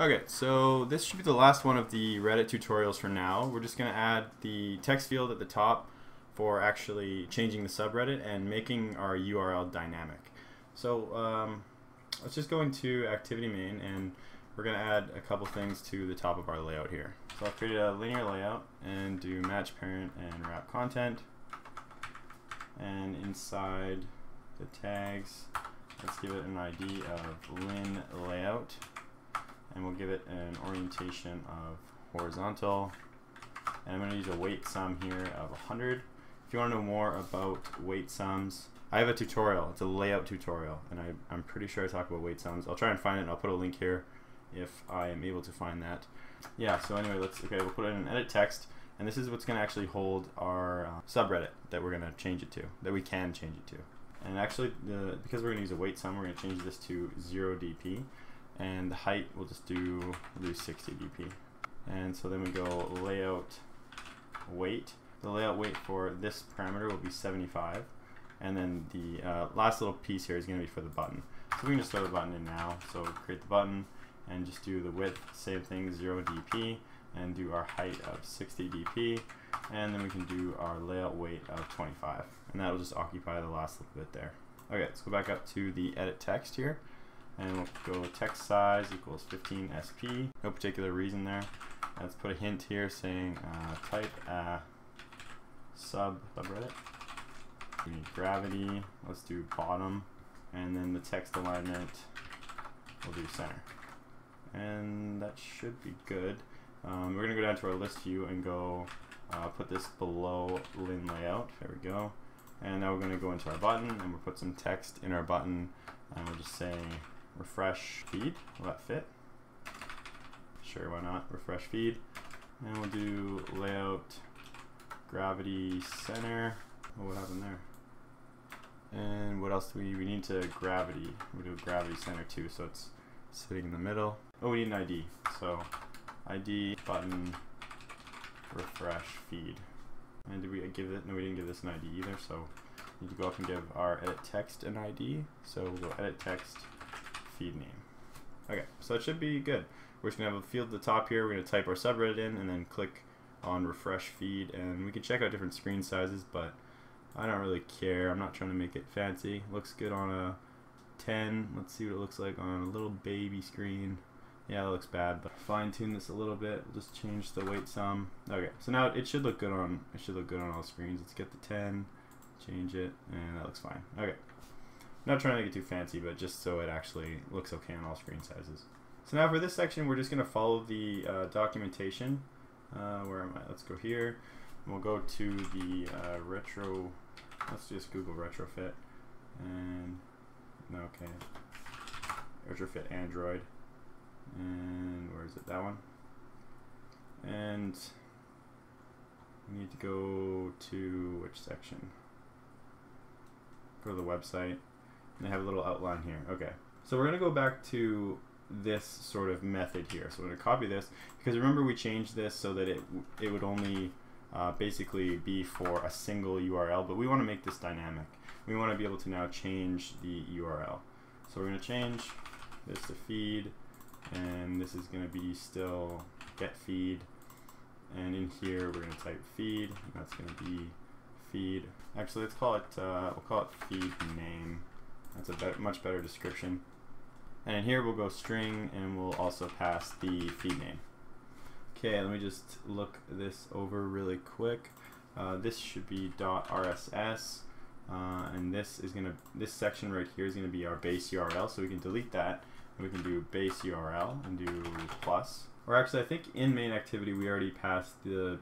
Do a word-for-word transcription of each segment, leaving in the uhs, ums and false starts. Okay, so this should be the last one of the Reddit tutorials for now. We're just going to add the text field at the top for actually changing the subreddit and making our U R L dynamic. So um, let's just go into activity main, and we're going to add a couple things to the top of our layout here. So I'll create a linear layout and do match parent and wrap content. And inside the tags, let's give it an I D of LinearLayout, and we'll give it an orientation of horizontal. And I'm going to use a weight sum here of one hundred. If you want to know more about weight sums, I have a tutorial. It's a layout tutorial, and I, I'm pretty sure I talk about weight sums. I'll try and find it, and I'll put a link here if I am able to find that. Yeah, so anyway, let's, okay, we'll put in an edit text, and this is what's going to actually hold our uh, subreddit that we're going to change it to, that we can change it to. And actually, the, because we're going to use a weight sum, we're going to change this to zero D P, and the height, we'll just do, we'll do sixty D P. And so then we go layout weight. The layout weight for this parameter will be seventy-five. And then the uh, last little piece here is going to be for the button. So we can just throw the button in now. So create the button and just do the width, same thing, zero D P, and do our height of sixty D P. And then we can do our layout weight of twenty-five. And that will just occupy the last little bit there. Okay, let's go back up to the edit text here. And we'll go text size equals fifteen S P. No particular reason there. Let's put a hint here saying uh, type uh, sub subreddit. We need gravity. Let's do bottom, and then the text alignment we'll do center, and that should be good. Um, we're gonna go down to our list view and go uh, put this below Lin layout. There we go. And now we're gonna go into our button, and we'll put some text in our button, and we'll just say refresh feed. Will that fit? Sure, why not? Refresh feed. And we'll do layout gravity center. Oh, what happened there? And what else do we we need to gravity? We do gravity center too, so it's sitting in the middle. Oh, we need an I D. So I D button refresh feed. And did we give it? No, we didn't give this an I D either. So we need to go up and give our edit text an I D. So we'll go edit text feed name. Okay, so it should be good. We're just going to have a field at the top here. We're going to type our subreddit in and then click on refresh feed. And we can check out different screen sizes, but I don't really care. I'm not trying to make it fancy. Looks good on a ten. Let's see what it looks like on a little baby screen. Yeah, that looks bad, but fine tune this a little bit. We'll just change the weight some. Okay, so now it should look good on, it should look good on all screens. Let's get the ten, change it, and that looks fine. Okay. Not trying to make it too fancy, but just so it actually looks okay on all screen sizes. So now for this section, we're just going to follow the uh, documentation. Uh, where am I? Let's go here. And we'll go to the uh, retro. Let's just Google retrofit. And okay, retrofit Android. And where is it? That one. And we need to go to which section? Go to the website. And they have a little outline here. Okay, so we're going to go back to this sort of method here. So we're going to copy this, because remember we changed this so that it it would only uh, basically be for a single U R L, but we want to make this dynamic. We want to be able to now change the U R L. So we're going to change this to feed, and this is going to be still get feed, and in here we're going to type feed, and that's going to be feed. Actually, let's call it uh, we'll call it feed name. That's a better, much better description. And in here we'll go string, and we'll also pass the feed name. Okay, let me just look this over really quick. Uh, this should be .rss, uh, and this is gonna this section right here is gonna be our base U R L. So we can delete that, and we can do base U R L and do plus. Or actually, I think in main activity we already passed the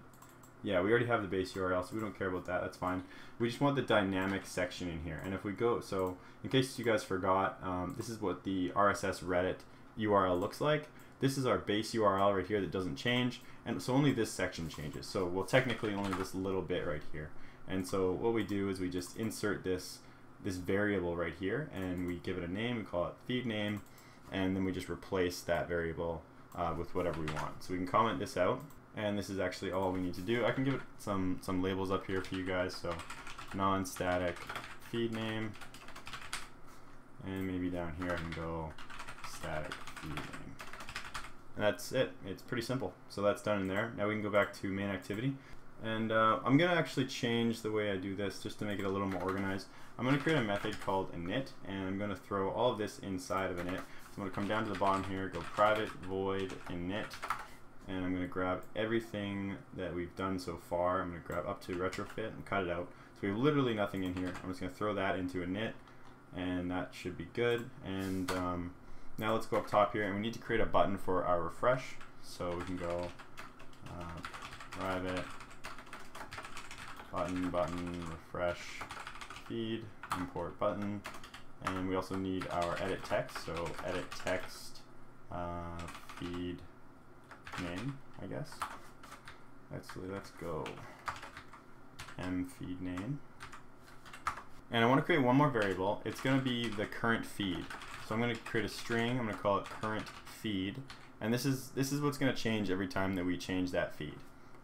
yeah we already have the base U R L, so we don't care about that. That's fine. We just want the dynamic section in here. And if we go, so in case you guys forgot, um, this is what the R S S Reddit U R L looks like. This is our base U R L right here that doesn't change, and so only this section changes. So well, technically only this little bit right here. And so what we do is we just insert this this variable right here, and we give it a name. We call it feed name, and then we just replace that variable uh, with whatever we want. So we can comment this out, and this is actually all we need to do. I can give it some some labels up here for you guys. So non-static feed name, and maybe down here I can go static feed name. and that's it. It's pretty simple. So that's done in there. Now we can go back to main activity, and uh, I'm gonna actually change the way I do this just to make it a little more organized. I'm gonna create a method called init, and I'm gonna throw all of this inside of init. So I'm gonna come down to the bottom here, go private void init, and I'm gonna grab everything that we've done so far. I'm gonna grab up to retrofit and cut it out. So we have literally nothing in here. I'm just gonna throw that into init, and that should be good. And um, now let's go up top here, and we need to create a button for our refresh. So we can go uh, private button, button, refresh, feed, import button. And we also need our edit text, so edit text, uh, feed, name, I guess. Actually, let's go m feed name. And I want to create one more variable. It's going to be the current feed. So I'm going to create a string. I'm going to call it current feed. And this is this is what's going to change every time that we change that feed.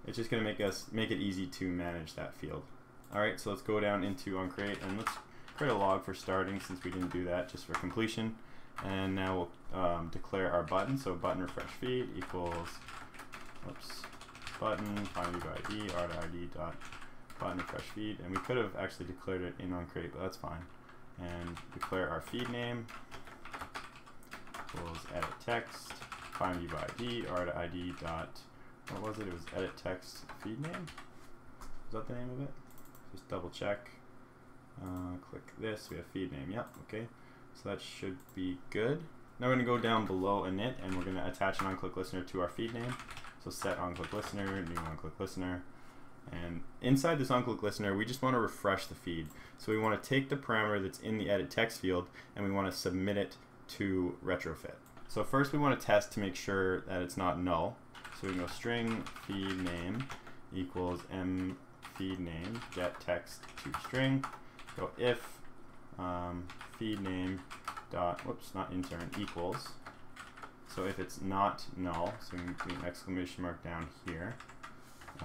It's just going to make us make it easy to manage that field. All right, so let's go down into onCreate, and let's create a log for starting, since we didn't do that, just for completion. And now we'll um, declare our button. So button refresh feed equals, oops, button findViewById r.id dot button refresh feed, and we could have actually declared it in onCreate, but that's fine. And declare our feed name equals edit text findViewById r.id dot, what was it? It was edit text feed name. Is that the name of it? Just double check. Uh, click this. We have feed name. Yep. Okay. So that should be good. Now we're going to go down below init, and we're going to attach an onClickListener to our feed name. So set onClickListener, new onClickListener, and inside this onClickListener, we just want to refresh the feed. So we want to take the parameter that's in the edit text field, and we want to submit it to Retrofit. So first we want to test to make sure that it's not null. So we can go string feed name equals m feed name get text to string. So if um, feed name dot, whoops, not intern, equals, so if it's not null, so we can put an exclamation mark down here,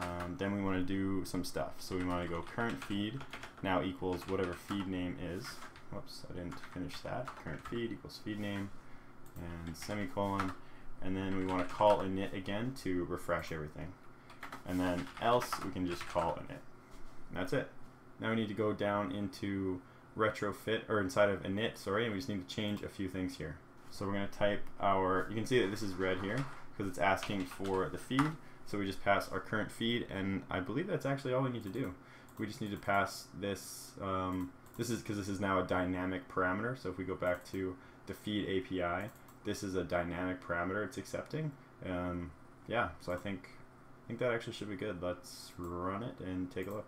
um, then we want to do some stuff. So we want to go current feed now equals whatever feed name is. Whoops, I didn't finish that. Current feed equals feed name and semicolon, and then we want to call init again to refresh everything, and then else we can just call init, and that's it. Now we need to go down into retrofit, or inside of init, sorry, and we just need to change a few things here. So we're going to type our, you can see that this is red here because it's asking for the feed. So we just pass our current feed, and I believe that's actually all we need to do. We just need to pass this, um, this is because this is now a dynamic parameter. So if we go back to the feed A P I, this is a dynamic parameter it's accepting. Um, yeah, so I think, I think that actually should be good. Let's run it and take a look.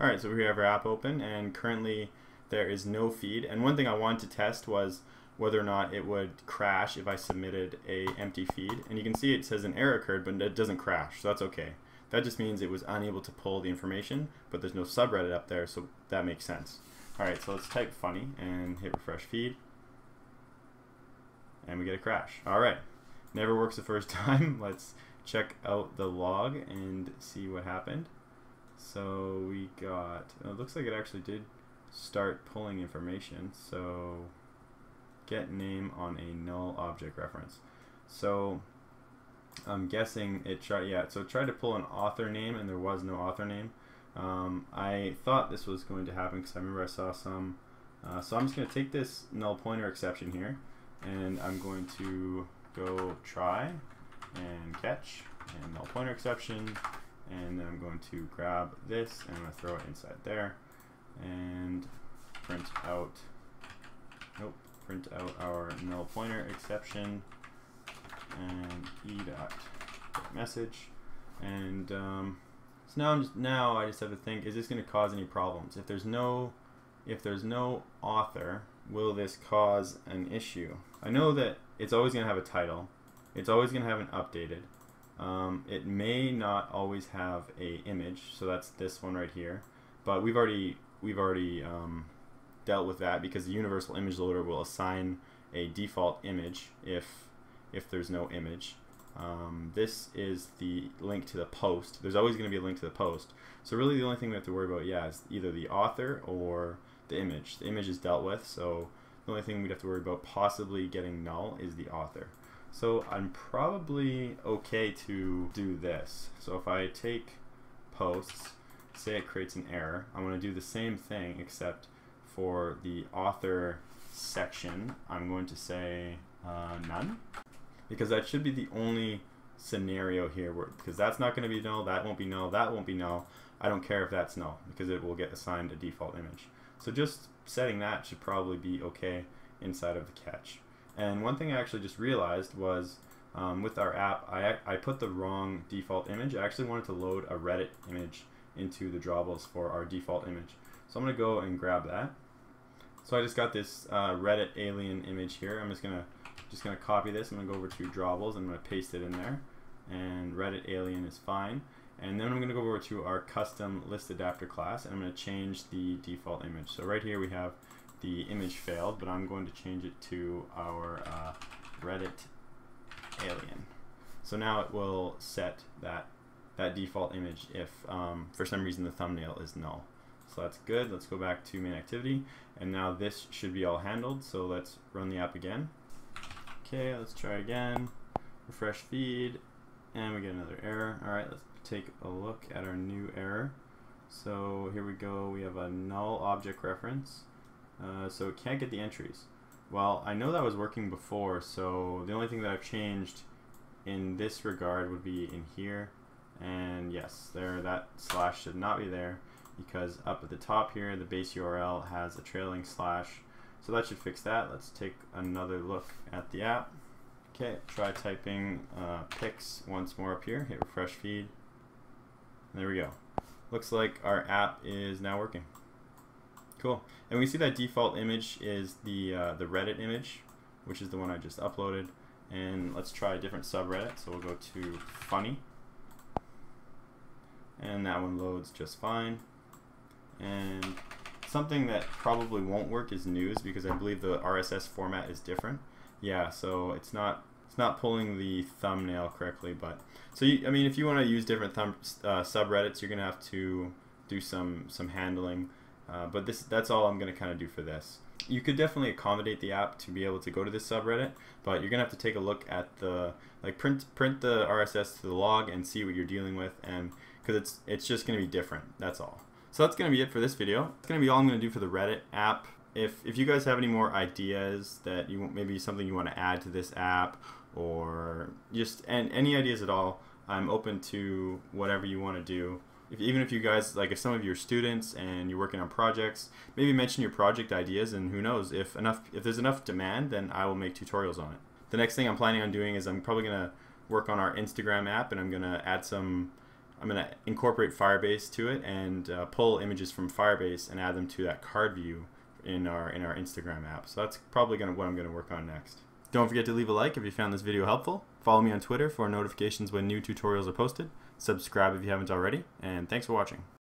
Alright, so we have our app open, and currently there is no feed. And one thing I wanted to test was whether or not it would crash if I submitted a empty feed. And you can see it says an error occurred, but it doesn't crash, so that's okay. That just means it was unable to pull the information, but there's no subreddit up there, so that makes sense. Alright, so let's type funny and hit refresh feed, and we get a crash. Alright, never works the first time. Let's check out the log and see what happened. So we got, it looks like it actually did start pulling information. So get name on a null object reference. So I'm guessing it tried, yeah, so it tried to pull an author name, and there was no author name. Um, I thought this was going to happen because I remember I saw some. Uh, so I'm just going to take this null pointer exception here, and I'm going to go try and catch and null pointer exception. And then I'm going to grab this, and I'm going to throw it inside there, and print out, nope, print out our null pointer exception, and e dot message. And um, so now I'm just, now I just have to think: is this going to cause any problems? If there's no, if there's no author, will this cause an issue? I know that it's always going to have a title. It's always going to have an updated. Um, it may not always have a image, so that's this one right here. But we've already we've already um, dealt with that, because the Universal Image Loader will assign a default image if if there's no image. Um, this is the link to the post. There's always going to be a link to the post. So really, the only thing we have to worry about, yeah, is either the author or the image. The image is dealt with, so the only thing we'd have to worry about possibly getting null is the author. So I'm probably okay to do this. So if I take posts, say it creates an error, I'm going to do the same thing, except for the author section, I'm going to say uh, none, because that should be the only scenario here, where, because that's not going to be null, that won't be null, that won't be null. I don't care if that's null, because it will get assigned a default image. So just setting that should probably be okay inside of the catch. And one thing I actually just realized was um, with our app, I, I put the wrong default image. I actually wanted to load a Reddit image into the drawables for our default image. So I'm going to go and grab that. So I just got this uh, Reddit alien image here. I'm just going to just gonna copy this. I'm going to go over to drawables. I'm going to paste it in there. And Reddit alien is fine. And then I'm going to go over to our custom list adapter class, and I'm going to change the default image. So right here we have the image failed, but I'm going to change it to our uh, Reddit alien. So now it will set that that default image if um, for some reason the thumbnail is null. So that's good. Let's go back to main activity, and now this should be all handled. So let's run the app again. Okay, let's try again. Refresh feed, and we get another error. All right, let's take a look at our new error. So here we go. We have a null object reference. Uh, so it can't get the entries. Well, I know that was working before, so the only thing that I've changed in this regard would be in here, and yes, there, that slash should not be there, because up at the top here the base U R L has a trailing slash, so that should fix that. Let's take another look at the app. Okay, try typing uh, pics once more up here, hit refresh feed, and there we go. Looks like our app is now working. Cool, and we see that default image is the uh, the Reddit image, which is the one I just uploaded. And let's try a different subreddit. So we'll go to funny, and that one loads just fine. And something that probably won't work is news, because I believe the R S S format is different. Yeah, so it's not it's not pulling the thumbnail correctly. But so you, I mean, if you want to use different thumb, uh, subreddits, you're gonna have to do some some handling. Uh, but this that's all I'm going to kind of do for this. You could definitely accommodate the app to be able to go to this subreddit, but you're going to have to take a look at the, like, print print the R S S to the log and see what you're dealing with, and because it's, it's just going to be different, that's all. So that's going to be it for this video. It's going to be all I'm going to do for the Reddit app. If, if you guys have any more ideas that you want, maybe something you want to add to this app, or just and any ideas at all, I'm open to whatever you want to do. If, even if you guys, like if some of you are students and you're working on projects, maybe mention your project ideas, and who knows, if enough, if there's enough demand, then I will make tutorials on it. The next thing I'm planning on doing is I'm probably going to work on our Instagram app, and I'm going to add some, I'm going to incorporate Firebase to it, and uh, pull images from Firebase and add them to that card view in our, in our Instagram app. So that's probably going to what I'm going to work on next. Don't forget to leave a like if you found this video helpful. Follow me on Twitter for notifications when new tutorials are posted. Subscribe if you haven't already, and thanks for watching.